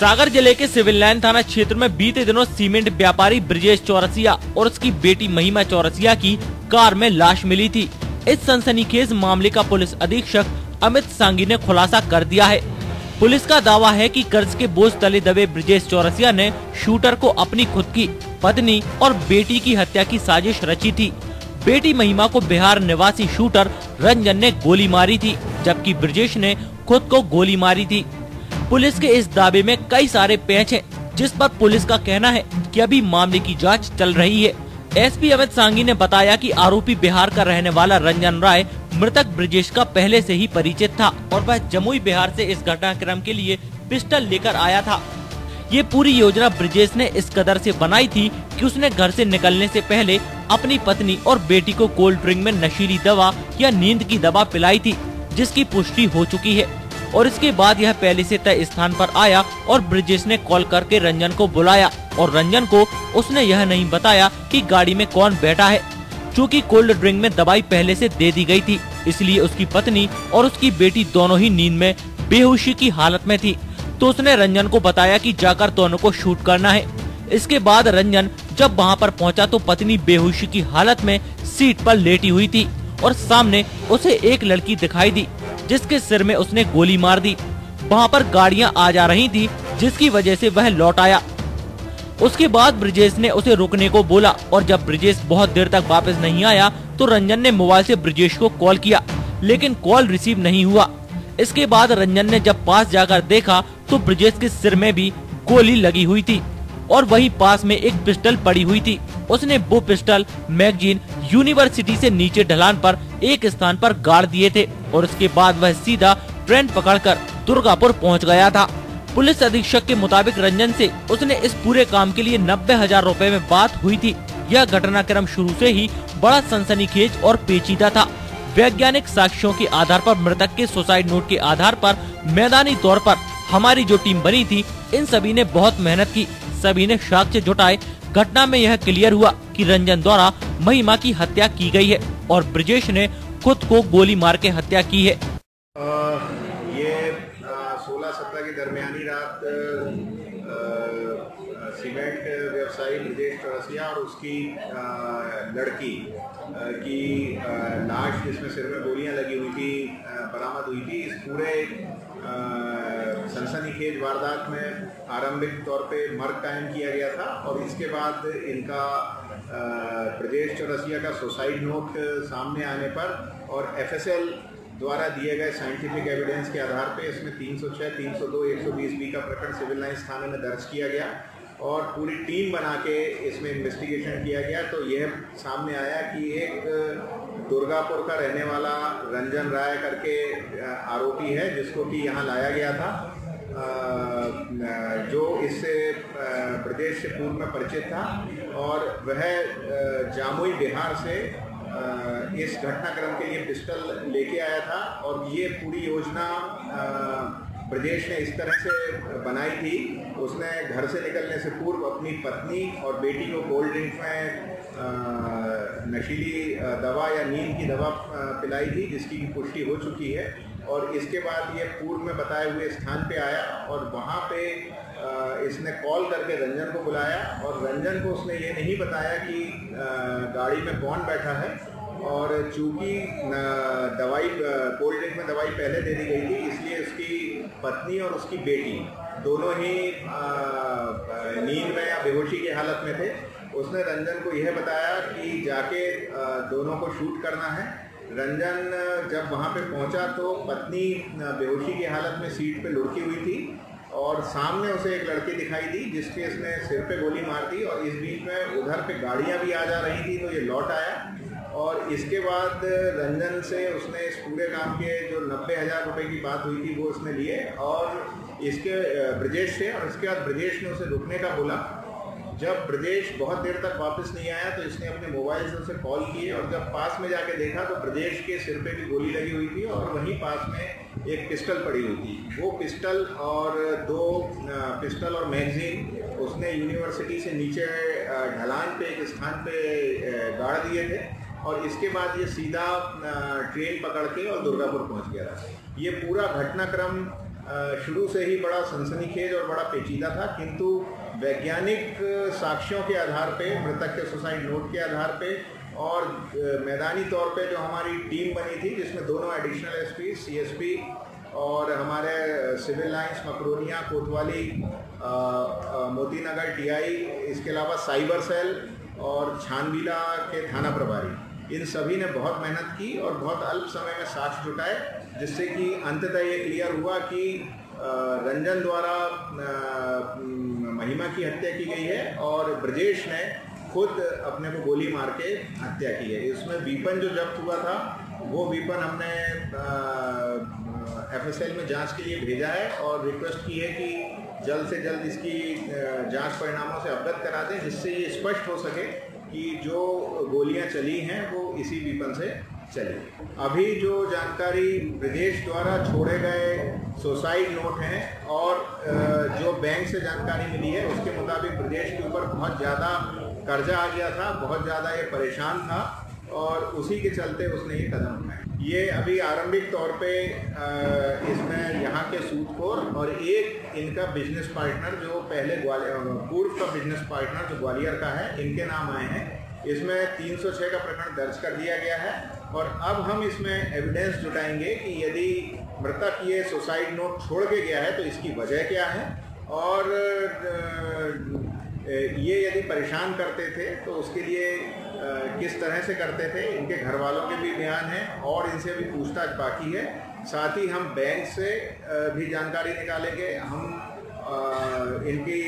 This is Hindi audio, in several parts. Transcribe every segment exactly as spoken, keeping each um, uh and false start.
सागर जिले के सिविल लाइन थाना क्षेत्र में बीते दिनों सीमेंट व्यापारी बृजेश चौरसिया और उसकी बेटी महिमा चौरसिया की कार में लाश मिली थी। इस सनसनीखेज मामले का पुलिस अधीक्षक अमित सांगी ने खुलासा कर दिया है। पुलिस का दावा है कि कर्ज के बोझ तले दबे बृजेश चौरसिया ने शूटर को अपनी खुद की पत्नी और बेटी की हत्या की साजिश रची थी। बेटी महिमा को बिहार निवासी शूटर रंजन ने गोली मारी थी, जबकि बृजेश ने खुद को गोली मारी थी। पुलिस के इस दावे में कई सारे पैच हैं, जिस पर पुलिस का कहना है कि अभी मामले की जांच चल रही है। एसपी अमित सांगी ने बताया कि आरोपी बिहार का रहने वाला रंजन राय मृतक बृजेश का पहले से ही परिचित था और वह जमुई बिहार से इस घटनाक्रम के लिए पिस्टल लेकर आया था। ये पूरी योजना बृजेश ने इस कदर से बनाई थी कि उसने घर से निकलने से पहले अपनी पत्नी और बेटी को कोल्ड ड्रिंक में नशीली दवा या नींद की दवा पिलाई थी, जिसकी पुष्टि हो चुकी है। और इसके बाद यह पहले से तय स्थान पर आया और बृजेश ने कॉल करके रंजन को बुलाया और रंजन को उसने यह नहीं बताया कि गाड़ी में कौन बैठा है। चूँकि कोल्ड ड्रिंक में दवाई पहले से दे दी गई थी, इसलिए उसकी पत्नी और उसकी बेटी दोनों ही नींद में बेहोशी की हालत में थी, तो उसने रंजन को बताया कि जाकर दोनों को शूट करना है। इसके बाद रंजन जब वहां पर पहुंचा तो पत्नी बेहोशी की हालत में सीट पर लेटी हुई थी और सामने उसे एक लड़की दिखाई दी, जिसके सिर में उसने गोली मार दी। वहां पर गाड़ियां आ जा रही थी, जिसकी वजह से वह लौट आया। उसके बाद बृजेश ने उसे रुकने को बोला और जब बृजेश बहुत देर तक वापस नहीं आया तो रंजन ने मोबाइल से बृजेश को कॉल किया, लेकिन कॉल रिसीव नहीं हुआ। इसके बाद रंजन ने जब पास जाकर देखा तो बृजेश के सिर में भी गोली लगी हुई थी और वहीं पास में एक पिस्टल पड़ी हुई थी। उसने वो पिस्टल मैगजीन यूनिवर्सिटी से नीचे ढलान पर एक स्थान पर गाड़ दिए थे और इसके बाद वह सीधा ट्रेन पकड़कर दुर्गापुर पहुंच गया था। पुलिस अधीक्षक के मुताबिक रंजन से उसने इस पूरे काम के लिए नब्बे हजार रूपए में बात हुई थी। यह घटनाक्रम शुरू से ही बड़ा सनसनीखेज और पेचीदा था। वैज्ञानिक साक्ष्यों के आधार पर मृतक के सुसाइड नोट के आधार पर मैदानी तौर पर हमारी जो टीम बनी थी, इन सभी ने बहुत मेहनत की, सभी ने साक्ष्य जुटाए। घटना में यह क्लियर हुआ कि रंजन द्वारा महिमा की हत्या की गई है और बृजेश ने खुद को गोली मार के हत्या की है। आ, ये सोलह सत्रह के दरमियानी रात सीमेंट व्यवसायी बृजेश चौरसिया और उसकी आ, लड़की आ, की आ, लाश जिसमें सिर में गोलियां लगी हुई थी बरामद हुई थी। इस पूरे आ, सनसनीखेज वारदात में आरंभिक तौर पे मर्ग कायम किया गया था और इसके बाद इनका बृजेश चौरसिया का सुसाइड नोट सामने आने पर और एफ एस एल द्वारा दिए गए साइंटिफिक एविडेंस के आधार पे इसमें तीन सौ छह, तीन सौ दो, एक सौ बीस बी का प्रकरण सिविल लाइंस थाने में दर्ज किया गया और पूरी टीम बना के इसमें इन्वेस्टिगेशन किया गया। तो यह सामने आया कि एक दुर्गापुर का रहने वाला रंजन राय करके आरोपी है, जिसको कि यहाँ लाया गया था, जो इससे प्रदेश से पूर्व में परिचित था और वह जमुई बिहार से इस घटनाक्रम के लिए पिस्टल लेके आया था और ये पूरी योजना प्रदेश ने इस तरह से बनाई थी। उसने घर से निकलने से पूर्व अपनी पत्नी और बेटी को कोल्ड ड्रिंक में नशीली दवा या नींद की दवा पिलाई थी, जिसकी पुष्टि हो चुकी है और इसके बाद ये पूर्व में बताए हुए स्थान पे आया और वहाँ पे इसने कॉल करके रंजन को बुलाया और रंजन को उसने ये नहीं बताया कि गाड़ी में कौन बैठा है और चूँकि दवाई कोल्ड ड्रिंक में दवाई पहले दे दी गई थी, इसलिए उसकी पत्नी और उसकी बेटी दोनों ही नींद में या बेहोशी की हालत में थे। उसने रंजन को यह बताया कि जाके दोनों को शूट करना है। रंजन जब वहाँ पे पहुँचा तो पत्नी बेहोशी की हालत में सीट पे लुढ़की हुई थी और सामने उसे एक लड़की दिखाई दी, जिसके इसने सिर पे गोली मार दी और इस बीच में उधर पे गाड़ियाँ भी आ जा रही थी तो ये लौट आया और इसके बाद रंजन से उसने इस पूरे काम के जो नब्बे हज़ार रुपये की बात हुई थी वो उसने लिए और इसके बृजेश से और इसके बाद बृजेश ने उसे रुकने का बोला। जब बृजेश बहुत देर तक वापस नहीं आया तो इसने अपने मोबाइल से उसे कॉल किए और जब पास में जाके देखा तो बृजेश के सिर पे भी गोली लगी हुई थी और वहीं पास में एक पिस्टल पड़ी हुई थी। वो पिस्टल और दो पिस्टल और मैगजीन उसने यूनिवर्सिटी से नीचे ढलान पे एक स्थान पे गाड़ दिए थे और इसके बाद ये सीधा ट्रेन पकड़ के और दुर्गापुर पहुंच गया था। ये पूरा घटनाक्रम शुरू से ही बड़ा सनसनीखेज और बड़ा पेचीदा था, किंतु वैज्ञानिक साक्ष्यों के आधार पे, मृतक के सुसाइड नोट के आधार पे और मैदानी तौर पे जो हमारी टीम बनी थी, जिसमें दोनों एडिशनल एसपी, सीएसपी और हमारे सिविल लाइंस मकरोनिया, कोतवाली, मोती नगर टीआई, इसके अलावा साइबर सेल और छानबीला के थाना प्रभारी, इन सभी ने बहुत मेहनत की और बहुत अल्प समय में साक्ष्य जुटाए, जिससे कि अंततः ये क्लियर हुआ कि रंजन द्वारा महिमा की हत्या की गई है और बृजेश ने खुद अपने को गोली मार के हत्या की है। इसमें वीपन जो जब्त हुआ था, वो वीपन हमने एफएसएल में जांच के लिए भेजा है और रिक्वेस्ट की है कि जल्द से जल्द इसकी जांच परिणामों से अवगत करा दें, जिससे ये स्पष्ट हो सके कि जो गोलियां चली हैं वो इसी वीपन से चलिए। अभी जो जानकारी बृजेश द्वारा छोड़े गए सुसाइड नोट हैं और जो बैंक से जानकारी मिली है, उसके मुताबिक बृजेश के ऊपर बहुत ज़्यादा कर्जा आ गया था, बहुत ज़्यादा ये परेशान था और उसी के चलते उसने ये कदम उठाए। ये अभी आरंभिक तौर पे इसमें यहाँ के सूदखोर और एक इनका बिजनेस पार्टनर जो पहले ग्वालियर, पूर्व का बिजनेस पार्टनर जो ग्वालियर का है, इनके नाम आए हैं। इसमें तीन सौ छह का प्रकरण दर्ज कर दिया गया है और अब हम इसमें एविडेंस जुटाएंगे कि यदि मृतक ये सुसाइड नोट छोड़ के गया है तो इसकी वजह क्या है और ये यदि परेशान करते थे तो उसके लिए किस तरह से करते थे। इनके घर वालों के भी बयान हैं और इनसे भी पूछताछ बाकी है। साथ ही हम बैंक से भी जानकारी निकालेंगे, हम इनकी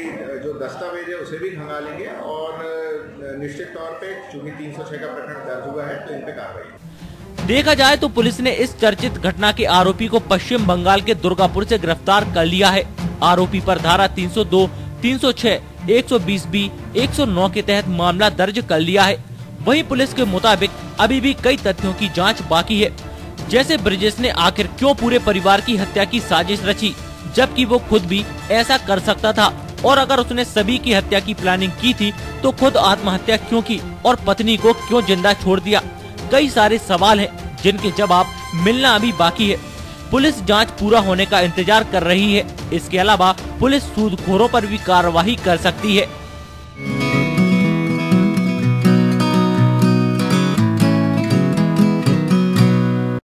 जो दस्तावेज है उसे भी खंगालेंगे और निश्चित तौर पे चूंकि तीन सौ छह का प्रकरण दर्ज हुआ है तो इन पे कार्रवाई। देखा जाए तो पुलिस ने इस चर्चित घटना के आरोपी को पश्चिम बंगाल के दुर्गापुर से गिरफ्तार कर लिया है। आरोपी पर धारा तीन सौ दो, तीन सौ छह, एक सौ बीस बी, एक सौ नौ के तहत मामला दर्ज कर लिया है। वहीं पुलिस के मुताबिक अभी भी कई तथ्यों की जाँच बाकी है, जैसे बृजेश ने आखिर क्यों पूरे परिवार की हत्या की साजिश रची, जबकि वो खुद भी ऐसा कर सकता था, और अगर उसने सभी की हत्या की प्लानिंग की थी तो खुद आत्महत्या क्यों की और पत्नी को क्यों जिंदा छोड़ दिया। कई सारे सवाल हैं जिनके जवाब मिलना अभी बाकी है। पुलिस जांच पूरा होने का इंतजार कर रही है। इसके अलावा पुलिस सूदखोरों पर भी कार्रवाई कर सकती है।